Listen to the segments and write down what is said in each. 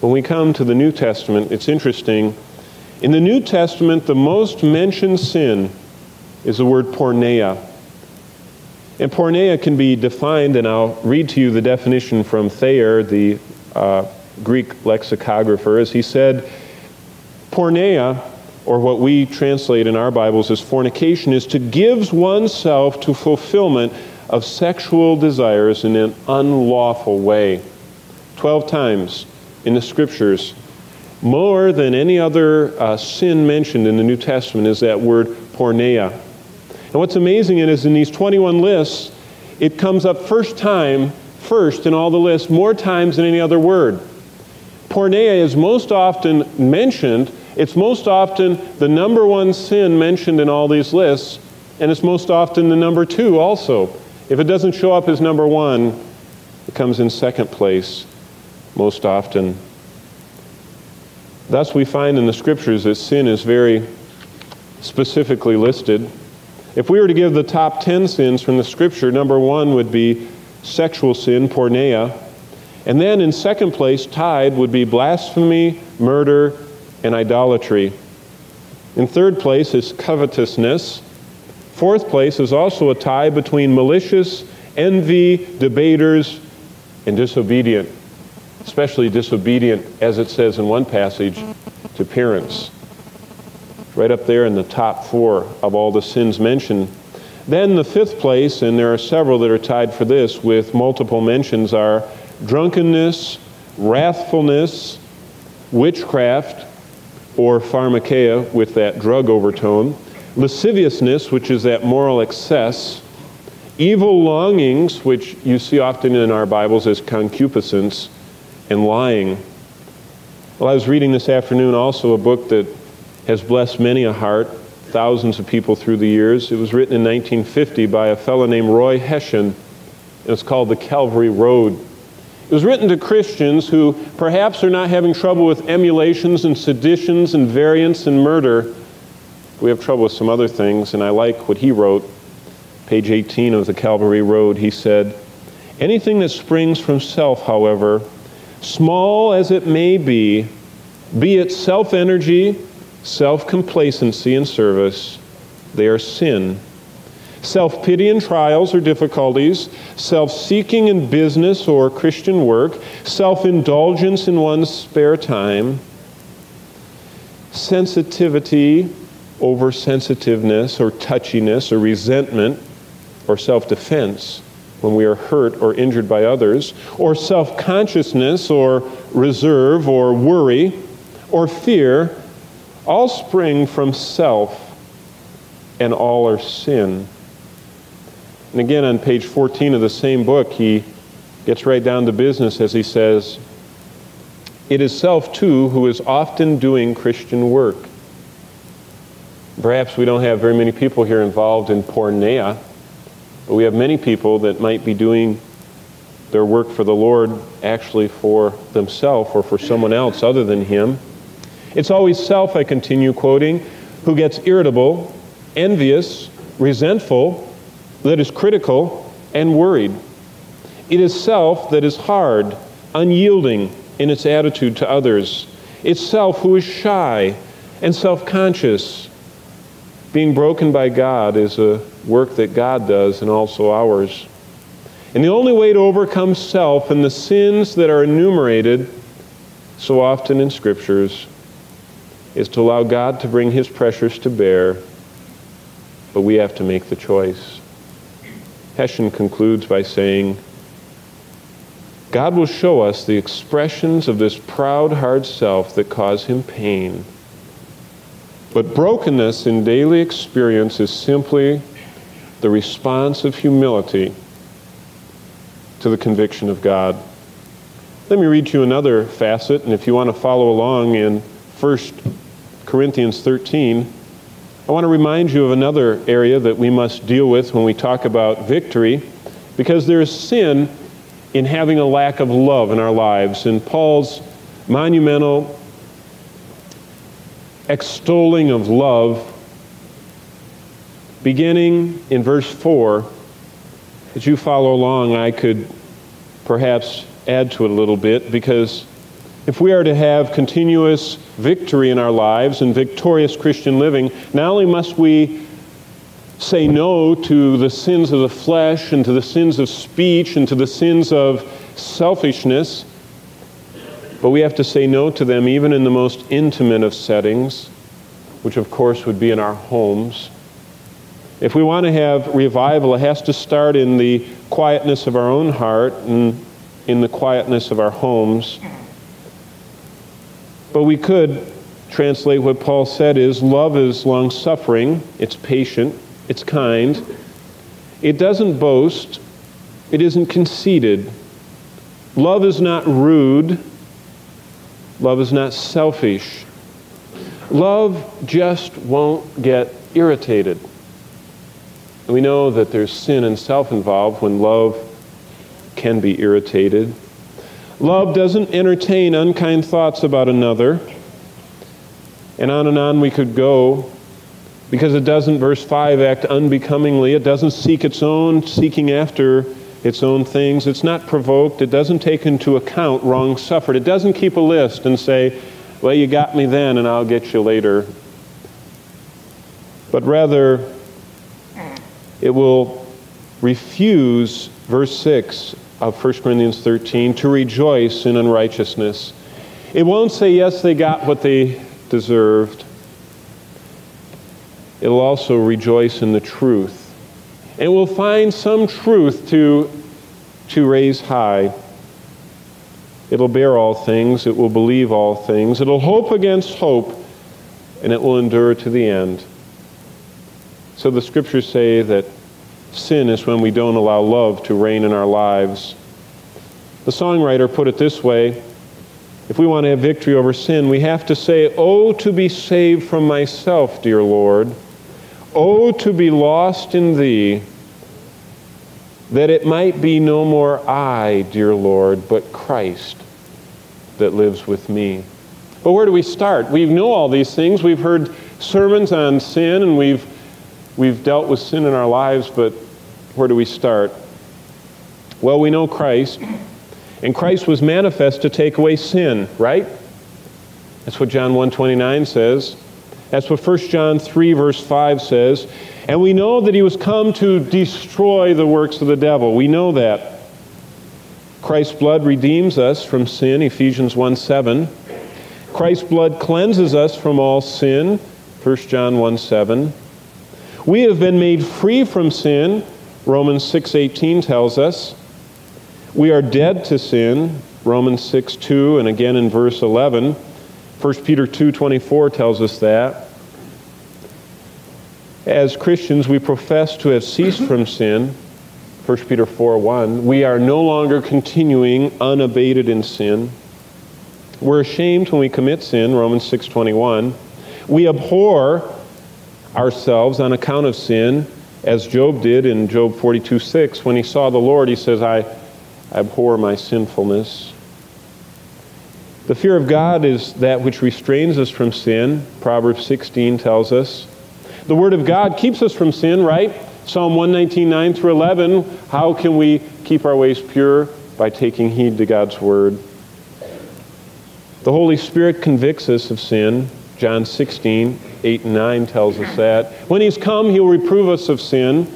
When we come to the New Testament, it's interesting. In the New Testament, the most mentioned sin is the word porneia. And porneia can be defined, and I'll read to you the definition from Thayer, the Greek lexicographer, as he said, porneia, or what we translate in our Bibles as fornication, is to give oneself to fulfillment of sexual desires in an unlawful way. 12 times in the Scriptures, more than any other sin mentioned in the New Testament is that word porneia. And what's amazing is in these 21 lists, it comes up first in all the lists, more times than any other word. Porneia is most often mentioned, it's most often the number one sin mentioned in all these lists, and it's most often the number two also. If it doesn't show up as number one, it comes in second place most often. Thus we find in the Scriptures that sin is very specifically listed. If we were to give the top 10 sins from the Scripture, number one would be sexual sin, porneia. And then in second place, tied, would be blasphemy, murder, and idolatry. In third place is covetousness. Fourth place is also a tie between malicious, envy, debaters, and disobedient, especially disobedient, as it says in one passage, to parents. Right up there in the top four of all the sins mentioned. Then the fifth place, and there are several that are tied for this with multiple mentions, are drunkenness, wrathfulness, witchcraft, or pharmakeia with that drug overtone, lasciviousness, which is that moral excess, evil longings, which you see often in our Bibles as concupiscence, and lying. Well, I was reading this afternoon also a book that has blessed many a heart, thousands of people through the years. It was written in 1950 by a fellow named Roy Hession, and it's called The Calvary Road. It was written to Christians who perhaps are not having trouble with emulations and seditions and variance and murder. We have trouble with some other things, and I like what he wrote. Page 18 of The Calvary Road, he said, "Anything that springs from self, however, small as it may be it self-energy, self-complacency and service, they are sin. Self-pity in trials or difficulties, self-seeking in business or Christian work, self-indulgence in one's spare time, sensitivity, oversensitiveness or touchiness or resentment or self-defense when we are hurt or injured by others, or self-consciousness or reserve or worry or fear, all spring from self, and all are sin." And again, on page 14 of the same book, he gets right down to business as he says, "It is self, too, who is often doing Christian work." Perhaps we don't have very many people here involved in porneia, but we have many people that might be doing their work for the Lord actually for themselves or for someone else other than him. It's always self, I continue quoting, who gets irritable, envious, resentful, that is critical, and worried. It is self that is hard, unyielding in its attitude to others. It's self who is shy and self-conscious. Being broken by God is a work that God does and also ours. And the only way to overcome self and the sins that are enumerated so often in Scriptures is to allow God to bring his pressures to bear, but we have to make the choice. Hession concludes by saying, "God will show us the expressions of this proud, hard self that cause him pain. But brokenness in daily experience is simply the response of humility to the conviction of God." Let me read to you another facet, and if you want to follow along in 1 Corinthians 13, I want to remind you of another area that we must deal with when we talk about victory, because there is sin in having a lack of love in our lives. And Paul's monumental extolling of love, beginning in verse 4, as you follow along, I could perhaps add to it a little bit, because If we are to have continuous victory in our lives and victorious Christian living, not only must we say no to the sins of the flesh and to the sins of speech and to the sins of selfishness, but we have to say no to them even in the most intimate of settings, which of course would be in our homes. If we want to have revival, it has to start in the quietness of our own heart and in the quietness of our homes. But we could translate what Paul said is, love is long-suffering, it's patient, it's kind. It doesn't boast, it isn't conceited. Love is not rude, love is not selfish. Love just won't get irritated. And we know that there's sin and self involved when love can be irritated. Love doesn't entertain unkind thoughts about another. And on we could go, because it doesn't, verse 5, act unbecomingly. It doesn't seek its own, seeking after its own things. It's not provoked. It doesn't take into account wrong suffered. It doesn't keep a list and say, well, you got me then and I'll get you later. But rather, it will refuse, verse 6, of 1 Corinthians 13, to rejoice in unrighteousness. It won't say, yes, they got what they deserved. It'll also rejoice in the truth. It will find some truth to raise high. It'll bear all things. It will believe all things. It'll hope against hope, and it will endure to the end. So the scriptures say that sin is when we don't allow love to reign in our lives. The songwriter put it this way, if we want to have victory over sin, we have to say, oh, to be saved from myself, dear Lord. Oh, to be lost in Thee, that it might be no more I, dear Lord, but Christ that lives with me. But where do we start? We know all these things. We've heard sermons on sin, and we've dealt with sin in our lives, but where do we start? Well, we know Christ, and Christ was manifest to take away sin, right? That's what John 1:29 says. That's what 1 John 3, verse 5 says. And we know that He was come to destroy the works of the devil. We know that. Christ's blood redeems us from sin, Ephesians 1:7. Christ's blood cleanses us from all sin, 1 John 1:7. We have been made free from sin, Romans 6:18 tells us. We are dead to sin, Romans 6:2, and again in verse 11. 1 Peter 2:24 tells us that. As Christians, we profess to have ceased from sin, 1 Peter 4:1. We are no longer continuing unabated in sin. We're ashamed when we commit sin, Romans 6:21. We abhor ourselves on account of sin, as Job did in Job 42:6. When he saw the Lord, he says, I abhor my sinfulness. The fear of God is that which restrains us from sin, Proverbs 16 tells us. The Word of God keeps us from sin, right? Psalm 119:9 through 11, how can we keep our ways pure? By taking heed to God's Word. The Holy Spirit convicts us of sin, John 16:8 and 9 tells us that. When He's come, He'll reprove us of sin.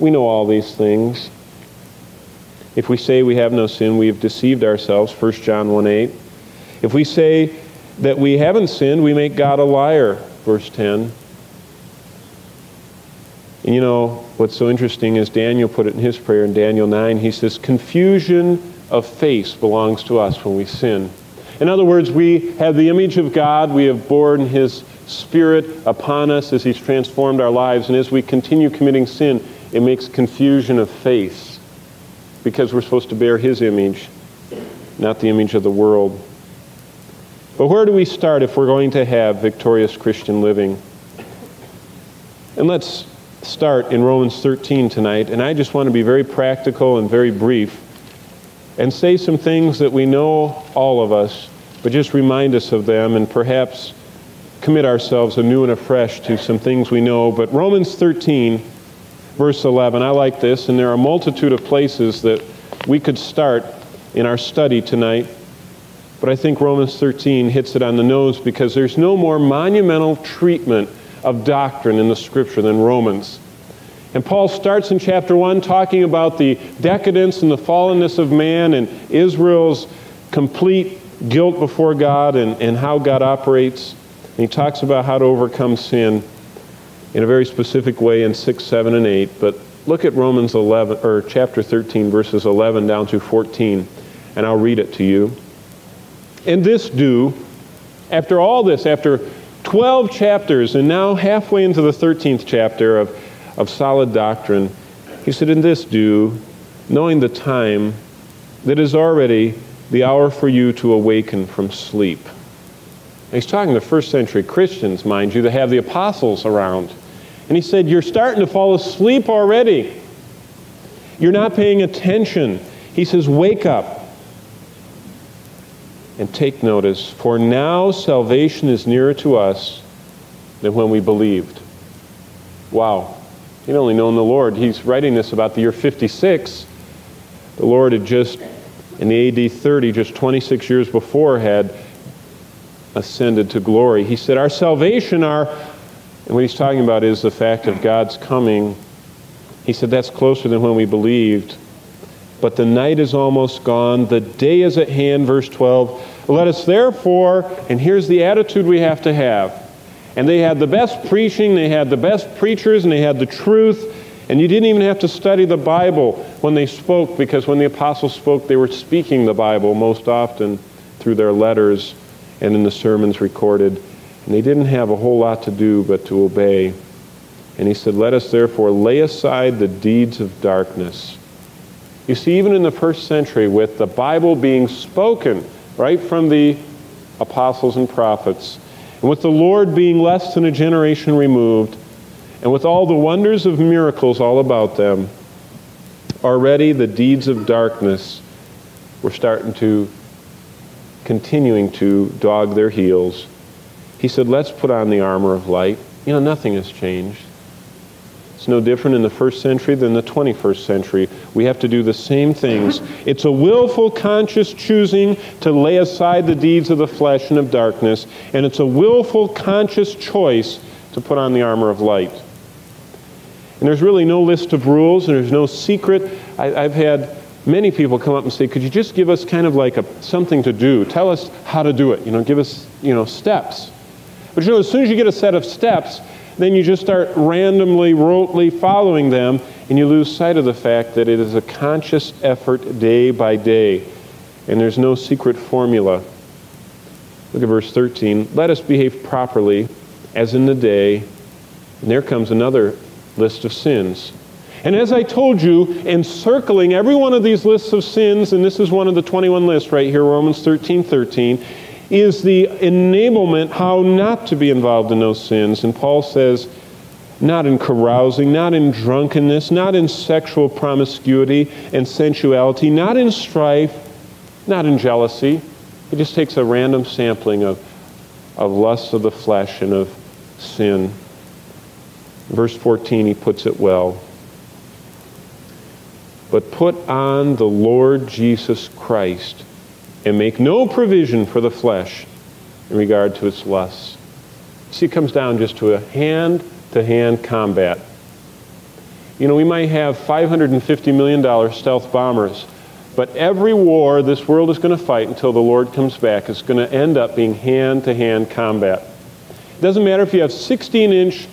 We know all these things. If we say we have no sin, we have deceived ourselves, 1 John 1:8. If we say that we haven't sinned, we make God a liar, verse 10. And you know, what's so interesting is Daniel put it in his prayer in Daniel 9. He says, confusion of face belongs to us when we sin. In other words, we have the image of God. We have borne His Spirit upon us as He's transformed our lives. And as we continue committing sin, it makes confusion of face, because we're supposed to bear His image, not the image of the world. But where do we start if we're going to have victorious Christian living? And let's start in Romans 13 tonight. And I just want to be very practical and very brief, and say some things that we know, all of us, but just remind us of them and perhaps commit ourselves anew and afresh to some things we know. But Romans 13, verse 11, I like this, and there are a multitude of places that we could start in our study tonight. But I think Romans 13 hits it on the nose, because there's no more monumental treatment of doctrine in the Scripture than Romans. And Paul starts in chapter 1 talking about the decadence and the fallenness of man and Israel's complete guilt before God and how God operates. And he talks about how to overcome sin in a very specific way in 6, 7, and 8. But look at Romans 11, or chapter 13, verses 11 down through 14, and I'll read it to you. And this do, after all this, after 12 chapters, and now halfway into the 13th chapter of solid doctrine, he said, and this do, knowing the time, that is already the hour for you to awaken from sleep. And he's talking to first century Christians, mind you, that have the apostles around. And he said, you're starting to fall asleep already. You're not paying attention. He says, wake up. And take notice, for now salvation is nearer to us than when we believed. Wow. He'd only known the Lord. He's writing this about the year 56. The Lord had just, in the AD 30, just 26 years before, had ascended to glory. He said, our salvation, and what he's talking about is the fact of God's coming. He said, that's closer than when we believed. But the night is almost gone, the day is at hand, verse 12. Let us therefore, and here's the attitude we have to have. And they had the best preaching, they had the best preachers, and they had the truth, and you didn't even have to study the Bible when they spoke, because when the apostles spoke, they were speaking the Bible most often through their letters and in the sermons recorded. And they didn't have a whole lot to do but to obey. And he said, let us therefore lay aside the deeds of darkness. You see, even in the first century, with the Bible being spoken right from the apostles and prophets, and with the Lord being less than a generation removed, and with all the wonders of miracles all about them, already the deeds of darkness were continuing to dog their heels. He said, let's put on the armor of light. You know, nothing has changed. It's no different in the first century than the 21st century. We have to do the same things. It's a willful, conscious choosing to lay aside the deeds of the flesh and of darkness, and it's a willful, conscious choice to put on the armor of light. And there's really no list of rules, and there's no secret. I've had many people come up and say, could you just give us kind of like something to do? Tell us how to do it. You know, give us, you know, steps. But you know, as soon as you get a set of steps, then you just start randomly, rotely following them, and you lose sight of the fact that it is a conscious effort day by day, and there's no secret formula. Look at verse 13. Let us behave properly as in the day. And there comes another list of sins. And as I told you, encircling every one of these lists of sins, and this is one of the 21 lists right here, Romans 13:13. Is the enablement how not to be involved in those sins. And Paul says, not in carousing, not in drunkenness, not in sexual promiscuity and sensuality, not in strife, not in jealousy. He just takes a random sampling of lust of the flesh and of sin. Verse 14, he puts it well. But put on the Lord Jesus Christ, and make no provision for the flesh in regard to its lusts. See, it comes down just to a hand-to-hand combat. You know, we might have $550 million stealth bombers, but every war this world is going to fight until the Lord comes back is going to end up being hand-to-hand combat. It doesn't matter if you have 16-inch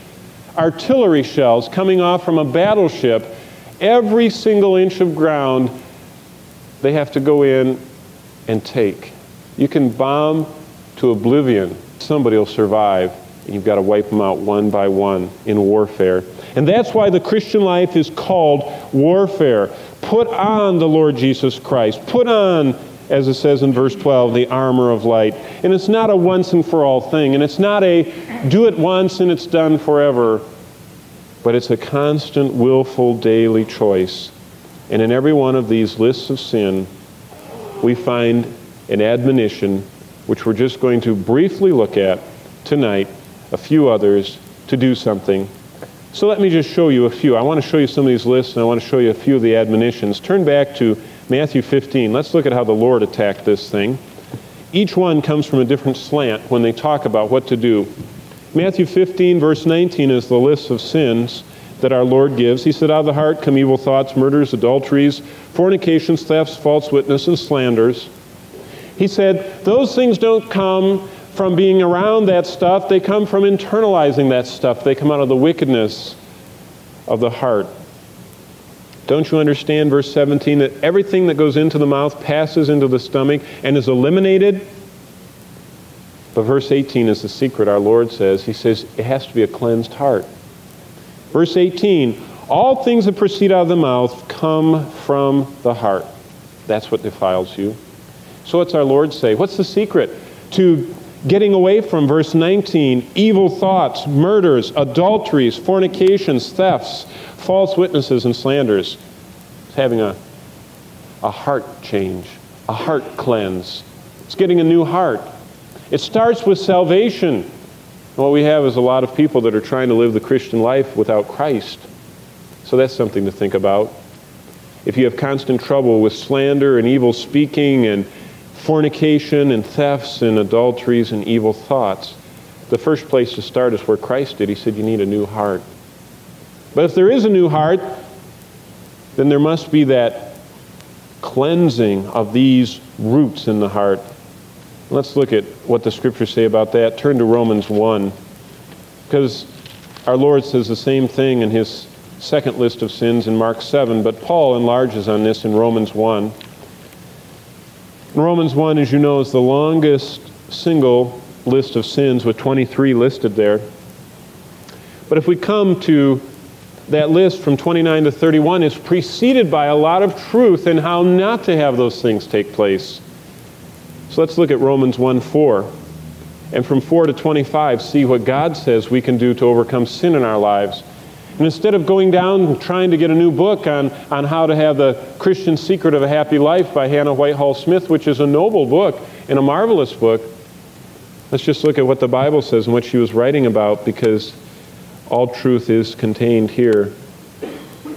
artillery shells coming off from a battleship. Every single inch of ground, they have to go in and take. You can bomb to oblivion. Somebody will survive, and you've got to wipe them out one by one in warfare. And that's why the Christian life is called warfare. Put on the Lord Jesus Christ. Put on, as it says in verse 12, the armor of light. And it's not a once and for all thing, and it's not a do it once and it's done forever, but it's a constant, willful, daily choice. And in every one of these lists of sin, we find an admonition, which we're just going to briefly look at tonight, a few others, to do something. So let me just show you a few. I want to show you some of these lists, and I want to show you a few of the admonitions. Turn back to Matthew 15. Let's look at how the Lord attacked this thing. each one comes from a different slant when they talk about what to do. Matthew 15, verse 19 is the list of sins that our Lord gives. He said, out of the heart come evil thoughts, murders, adulteries, fornications, thefts, false witness, and slanders. He said, those things don't come from being around that stuff. They come from internalizing that stuff. They come out of the wickedness of the heart. Don't you understand, verse 17, that everything that goes into the mouth passes into the stomach and is eliminated? But verse 18 is the secret, our Lord says. He says it has to be a cleansed heart. Verse 18, all things that proceed out of the mouth come from the heart. That's what defiles you. So what's our Lord say? What's the secret to getting away from verse 19, evil thoughts, murders, adulteries, fornications, thefts, false witnesses, and slanders? It's having a heart change, a heart cleanse. It's getting a new heart. It starts with salvation. What we have is a lot of people that are trying to live the Christian life without Christ. So that's something to think about. If you have constant trouble with slander and evil speaking and fornication and thefts and adulteries and evil thoughts, the first place to start is where Christ did. He said you need a new heart. But if there is a new heart, then there must be that cleansing of these roots in the heart. Let's look at what the scriptures say about that. Turn to Romans 1, because our Lord says the same thing in his second list of sins in Mark 7, but Paul enlarges on this in Romans 1. Romans 1, as you know, is the longest single list of sins, with 23 listed there. But if we come to that list from 29 to 31, it's preceded by a lot of truth in how not to have those things take place. So let's look at Romans 1:4, and from 4 to 25, see what God says we can do to overcome sin in our lives. And instead of going down and trying to get a new book on how to have the Christian Secret of a Happy Life by Hannah Whitehall Smith, which is a noble book and a marvelous book, let's just look at what the Bible says and what she was writing about, because all truth is contained here.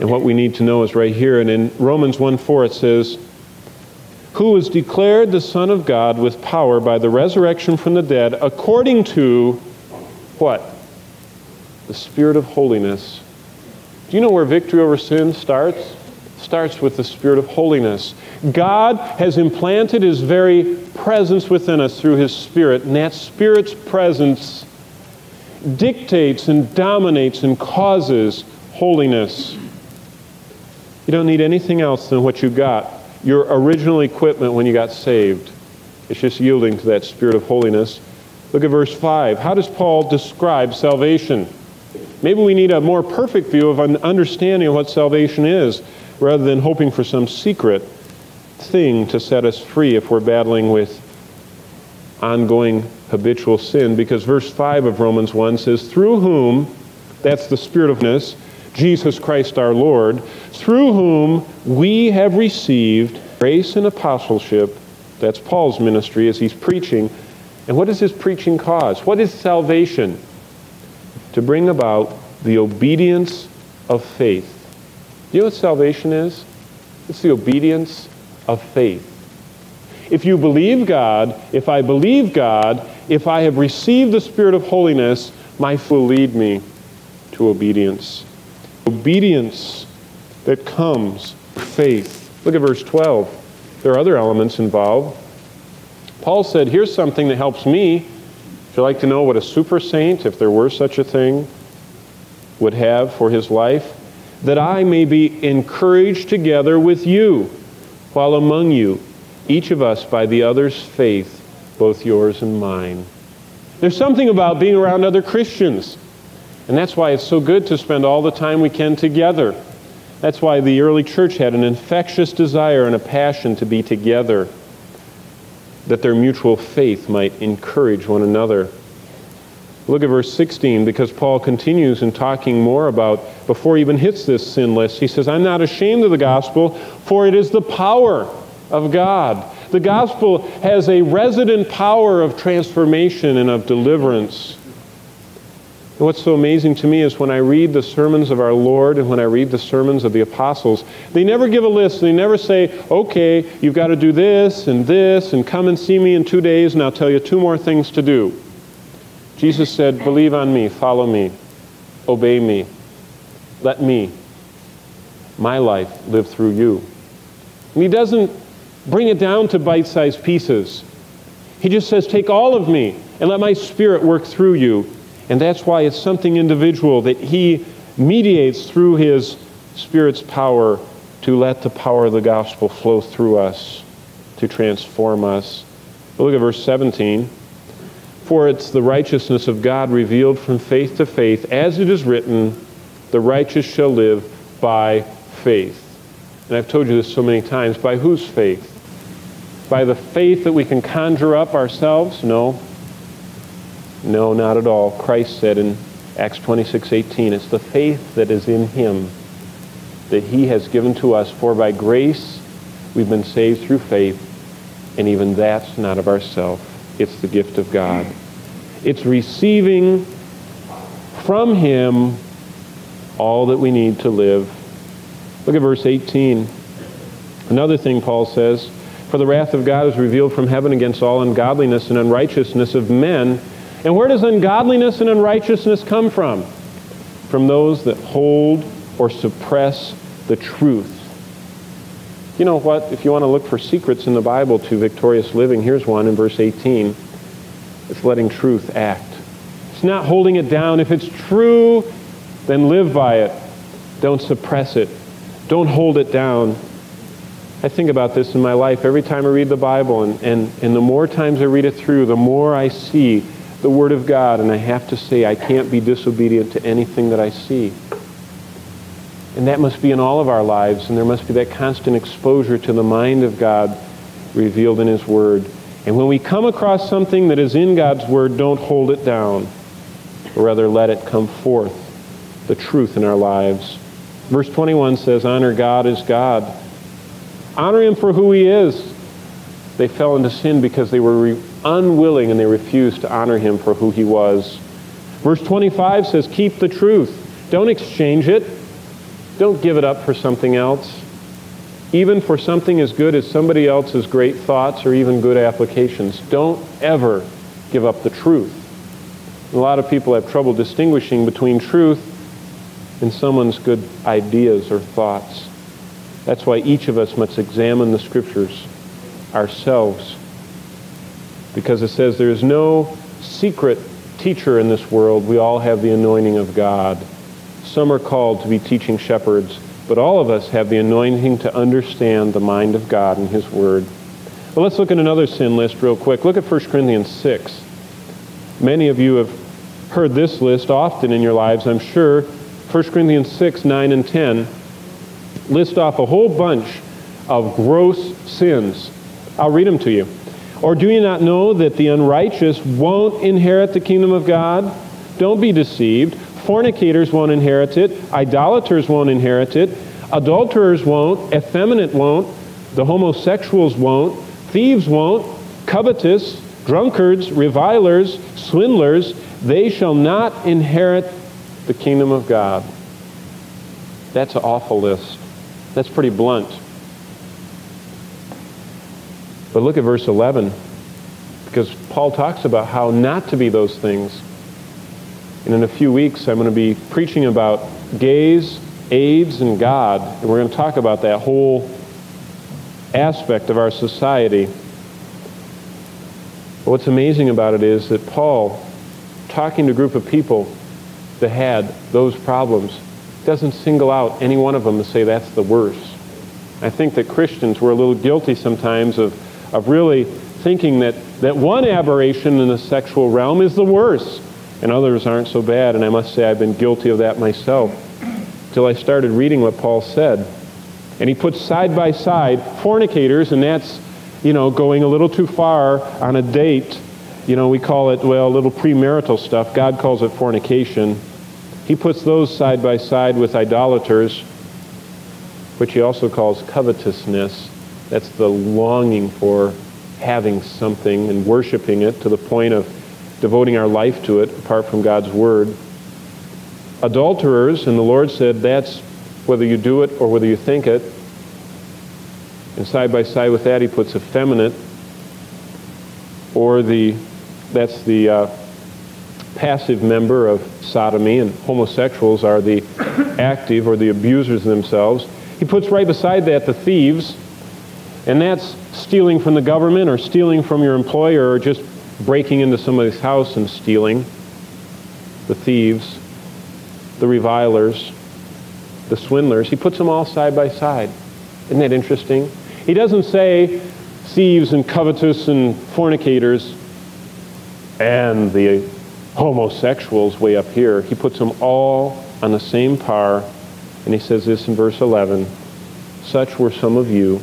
And what we need to know is right here. And in Romans 1:4 it says, who was declared the Son of God with power by the resurrection from the dead, according to what? The Spirit of holiness. Do you know where victory over sin starts? Starts with the Spirit of holiness. God has implanted His very presence within us through His Spirit, and that Spirit's presence dictates and dominates and causes holiness. You don't need anything else than what you got, your original equipment when you got saved. It's just yielding to that Spirit of holiness. Look at verse 5. How does Paul describe salvation? Maybe we need a more perfect view of an understanding of what salvation is, rather than hoping for some secret thing to set us free if we're battling with ongoing habitual sin. Because verse 5 of Romans 1 says, through whom, that's the Spirit of holiness, Jesus Christ our Lord, through whom we have received grace and apostleship. That's Paul's ministry as he's preaching. And what is his preaching cause? What is salvation? To bring about the obedience of faith. Do you know what salvation is? It's the obedience of faith. If you believe God, if I believe God, if I have received the Spirit of holiness, my faith will lead me to obedience. Obedience that comes through faith. Look at verse 12. There are other elements involved. Paul said, here's something that helps me. If you'd like to know what a super saint, if there were such a thing, would have for his life, that I may be encouraged together with you, while among you, each of us by the other's faith, both yours and mine. There's something about being around other Christians, and that's why it's so good to spend all the time we can together. That's why the early church had an infectious desire and a passion to be together, that their mutual faith might encourage one another. Look at verse 16, because Paul continues in talking more about, before he even hits this sin list, he says, I'm not ashamed of the gospel, for it is the power of God. The gospel has a resident power of transformation and of deliverance. And what's so amazing to me is when I read the sermons of our Lord and when I read the sermons of the apostles, they never give a list. They never say, okay, you've got to do this and come and see me in 2 days and I'll tell you 2 more things to do. Jesus said, believe on me, follow me, obey me, let me, my life, live through you. And he doesn't bring it down to bite-sized pieces. He just says, take all of me and let my spirit work through you. And that's why it's something individual that he mediates through his spirit's power to let the power of the gospel flow through us, to transform us. But look at verse 17. For it's the righteousness of God revealed from faith to faith, as it is written, the righteous shall live by faith. And I've told you this so many times, by whose faith? By the faith that we can conjure up ourselves? No. No, not at all. Christ said in Acts 26:18, it's the faith that is in him that he has given to us, for by grace we've been saved through faith, and even that's not of ourselves. It's the gift of God. It's receiving from him all that we need to live. Look at verse 18. Another thing Paul says, for the wrath of God is revealed from heaven against all ungodliness and unrighteousness of men. And where does ungodliness and unrighteousness come from? From those that hold or suppress the truth. You know what? If you want to look for secrets in the Bible to victorious living, here's one in verse 18. It's letting truth act. It's not holding it down. If it's true, then live by it. Don't suppress it. Don't hold it down. I think about this in my life every time I read the Bible, and the more times I read it through, the more I see the Word of God, and I have to say I can't be disobedient to anything that I see. And that must be in all of our lives, and there must be that constant exposure to the mind of God revealed in His Word. And when we come across something that is in God's Word, don't hold it down, but rather let it come forth, the truth in our lives. Verse 21 says, honor God as God. Honor him for who he is. They fell into sin because they were unwilling and they refused to honor him for who he was. Verse 25 says, keep the truth. Don't exchange it. Don't give it up for something else, even for something as good as somebody else's great thoughts or even good applications. Don't ever give up the truth. A lot of people have trouble distinguishing between truth in someone's good ideas or thoughts. That's why each of us must examine the Scriptures ourselves, because it says there is no secret teacher in this world. We all have the anointing of God. Some are called to be teaching shepherds, but all of us have the anointing to understand the mind of God and His Word. Well, let's look at another sin list real quick. Look at 1 Corinthians 6. Many of you have heard this list often in your lives, I'm sure. 1 Corinthians 6, 9, and 10 list off a whole bunch of gross sins. I'll read them to you. Or do you not know that the unrighteous won't inherit the kingdom of God? Don't be deceived. Fornicators won't inherit it. Idolaters won't inherit it. Adulterers won't. Effeminate won't. The homosexuals won't. Thieves won't. Covetous, drunkards, revilers, swindlers, they shall not inherit the kingdom of God. That's an awful list. That's pretty blunt. But look at verse 11, because Paul talks about how not to be those things. And in a few weeks, I'm going to be preaching about gays, AIDS, and God. And we're going to talk about that whole aspect of our society. But what's amazing about it is that Paul, talking to a group of people that had those problems, doesn't single out any one of them to say that's the worst. I think that Christians were a little guilty sometimes of really thinking that one aberration in the sexual realm is the worst, and others aren't so bad, and I must say I've been guilty of that myself until I started reading what Paul said. And he puts side by side fornicators, and that's, you know, going a little too far on a date. You know, we call it, well, a little premarital stuff. God calls it fornication. He puts those side by side with idolaters, which he also calls covetousness. That's the longing for having something and worshiping it to the point of devoting our life to it apart from God's Word. adulterers, and the Lord said that's whether you do it or whether you think it. And side by side with that, he puts effeminate, or that's the passive member of sodomy, and homosexuals are the active or the abusers themselves. He puts right beside that the thieves, and that's stealing from the government or stealing from your employer or just breaking into somebody's house and stealing. The thieves, the revilers, the swindlers, he puts them all side by side. Isn't that interesting? He doesn't say thieves and covetous and fornicators and the homosexuals way up here. He puts them all on the same par, and he says this in verse 11, such were some of you.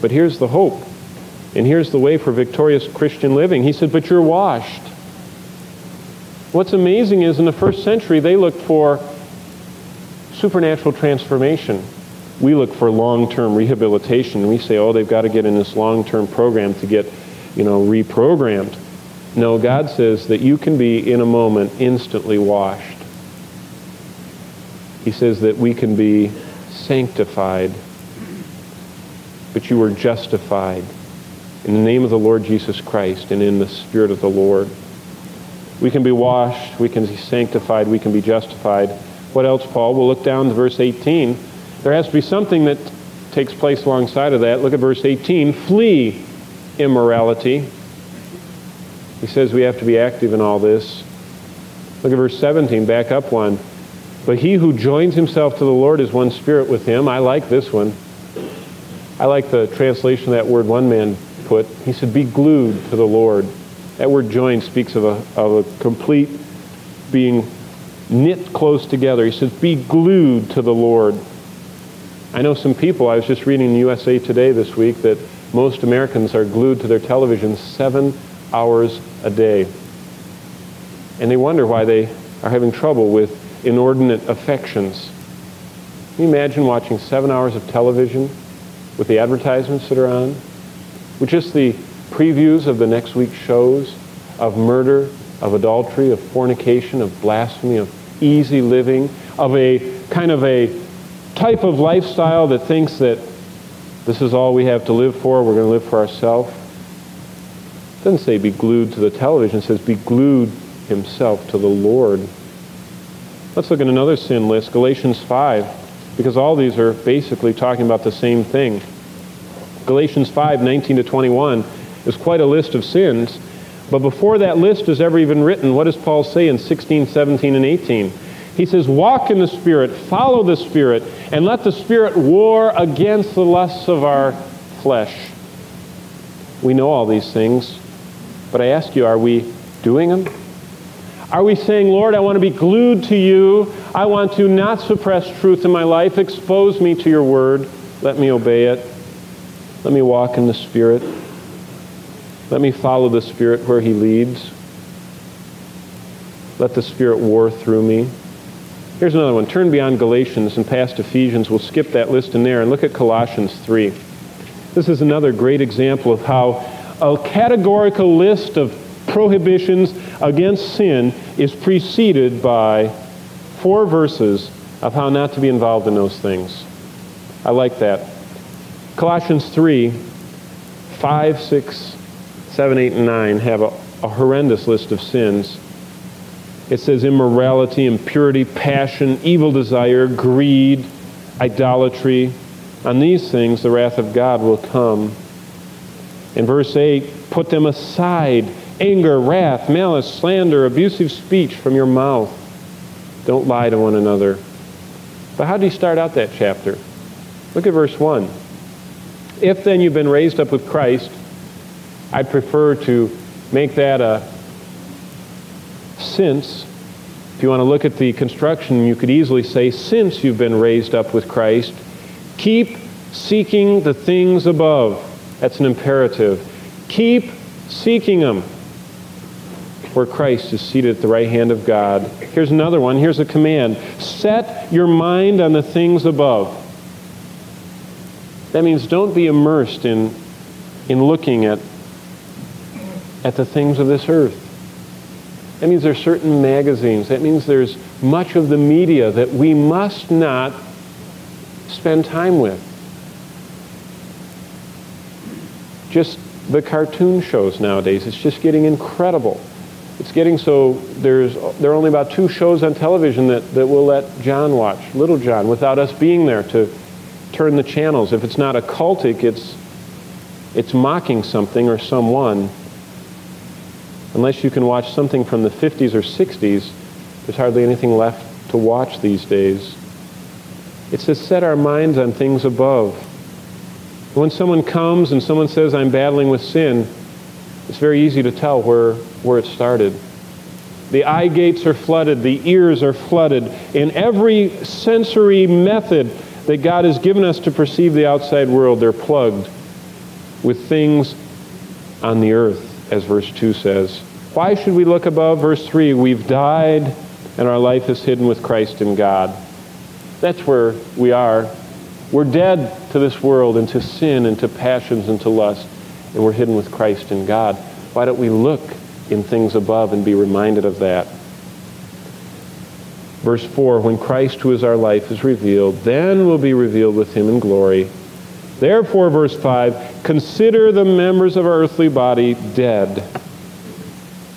But here's the hope, and here's the way for victorious Christian living. He said, but you're washed. What's amazing is in the first century, they looked for supernatural transformation. We look for long-term rehabilitation. We say, oh, they've got to get in this long-term program to get, reprogrammed. No, God says that you can be, in a moment, instantly washed. He says that we can be sanctified, but you were justified in the name of the Lord Jesus Christ and in the Spirit of the Lord. We can be washed, we can be sanctified, we can be justified. What else, Paul? We'll look down to verse 18. There has to be something that takes place alongside of that. Look at verse 18. Flee immorality. He says we have to be active in all this. Look at verse 17, back up one. But he who joins himself to the Lord is one spirit with him. I like this one. I like the translation of that word one man put. He said, be glued to the Lord. That word joined speaks of a complete being knit close together. He says, be glued to the Lord. I know some people, I was just reading in USA Today this week, that most Americans are glued to their television 7 hours a day. And they wonder why they are having trouble with inordinate affections. Can you imagine watching 7 hours of television with the advertisements that are on, with just the previews of the next week's shows, of murder, of adultery, of fornication, of blasphemy, of easy living, of a kind of a type of lifestyle that thinks that this is all we have to live for, we're going to live for ourselves. It doesn't say be glued to the television, it says be glued himself to the Lord. Let's look at another sin list, Galatians 5, because all these are basically talking about the same thing. Galatians 5, 19 to 21 is quite a list of sins, but before that list is ever even written, what does Paul say in 16, 17, and 18? He says, walk in the Spirit, follow the Spirit, and let the Spirit war against the lusts of our flesh. We know all these things, but I ask you, are we doing them? Are we saying, Lord, I want to be glued to you. I want to not suppress truth in my life. Expose me to your word. Let me obey it. Let me walk in the Spirit. Let me follow the Spirit where he leads. Let the Spirit war through me. Here's another one. Turn beyond Galatians and past Ephesians. We'll skip that list in there and look at Colossians 3. This is another great example of how a categorical list of prohibitions against sin is preceded by 4 verses of how not to be involved in those things. I like that. Colossians 3, 5, 6, 7, 8, and 9 have a horrendous list of sins. It says immorality, impurity, passion, evil desire, greed, idolatry. On these things the wrath of God will come. In verse 8, put them aside, anger, wrath, malice, slander, abusive speech from your mouth. Don't lie to one another. But how do you start out that chapter? Look at verse 1. If then you've been raised up with Christ, I prefer to make that a since. If you want to look at the construction, you could easily say, since you've been raised up with Christ, keep seeking the things above. That's an imperative. Keep seeking them, where Christ is seated at the right hand of God. Here's another one. Here's a command. Set your mind on the things above. That means don't be immersed in looking at the things of this earth. That means there's certain magazines. That means there's much of the media that we must not spend time with. Just the cartoon shows nowadays, it's just getting incredible. It's getting so there are only about 2 shows on television that we'll let John watch, little John, without us being there to turn the channels. If it's not a cultic, it's mocking something or someone. Unless you can watch something from the 50s or 60s, there's hardly anything left to watch these days. It's to set our minds on things above. When someone comes and someone says, I'm battling with sin, it's very easy to tell where it started. The eye gates are flooded, the ears are flooded. In every sensory method that God has given us to perceive the outside world, they're plugged with things on the earth, as verse 2 says. Why should we look above? Verse 3, we've died and our life is hidden with Christ in God. That's where we are. We're dead to this world and to sin and to passions and to lust, and we're hidden with Christ in God. Why don't we look in things above and be reminded of that? Verse 4, when Christ, who is our life, is revealed, then we'll be revealed with him in glory. Therefore, verse 5, consider the members of our earthly body dead.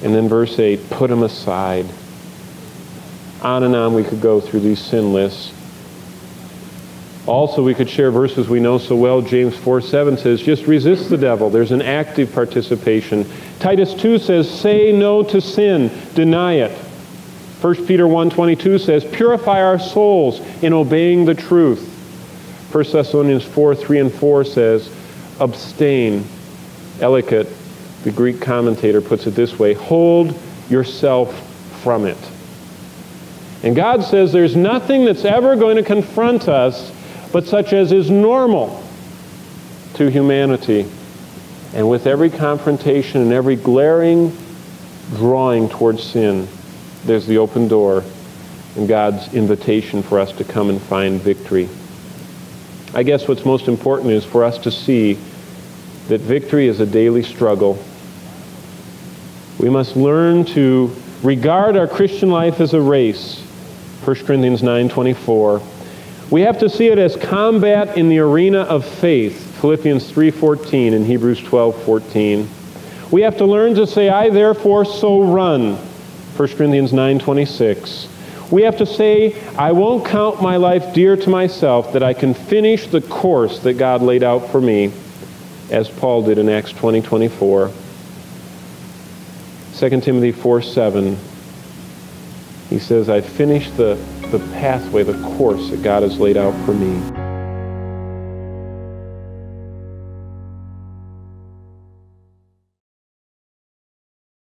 And then verse 8, put them aside. On and on we could go through these sin lists. Also, we could share verses we know so well. James 4:7 says, just resist the devil. There's an active participation. Titus 2 says, say no to sin, deny it. 1 Peter 1:22 says, purify our souls in obeying the truth. 1 Thessalonians 4:3 and 4 says, abstain. Ellicott, the Greek commentator, puts it this way, hold yourself from it. And God says there's nothing that's ever going to confront us but such as is normal to humanity. And with every confrontation and every glaring drawing towards sin, there's the open door and God's invitation for us to come and find victory. I guess what's most important is for us to see that victory is a daily struggle. We must learn to regard our Christian life as a race, 1 Corinthians 9:24. We have to see it as combat in the arena of faith, Philippians 3:14 and Hebrews 12:14. We have to learn to say, I therefore so run, 1 Corinthians 9:26. We have to say, I won't count my life dear to myself, that I can finish the course that God laid out for me, as Paul did in Acts 20:24. 2 Timothy 4:7, he says, I finished the pathway, the course that God has laid out for me.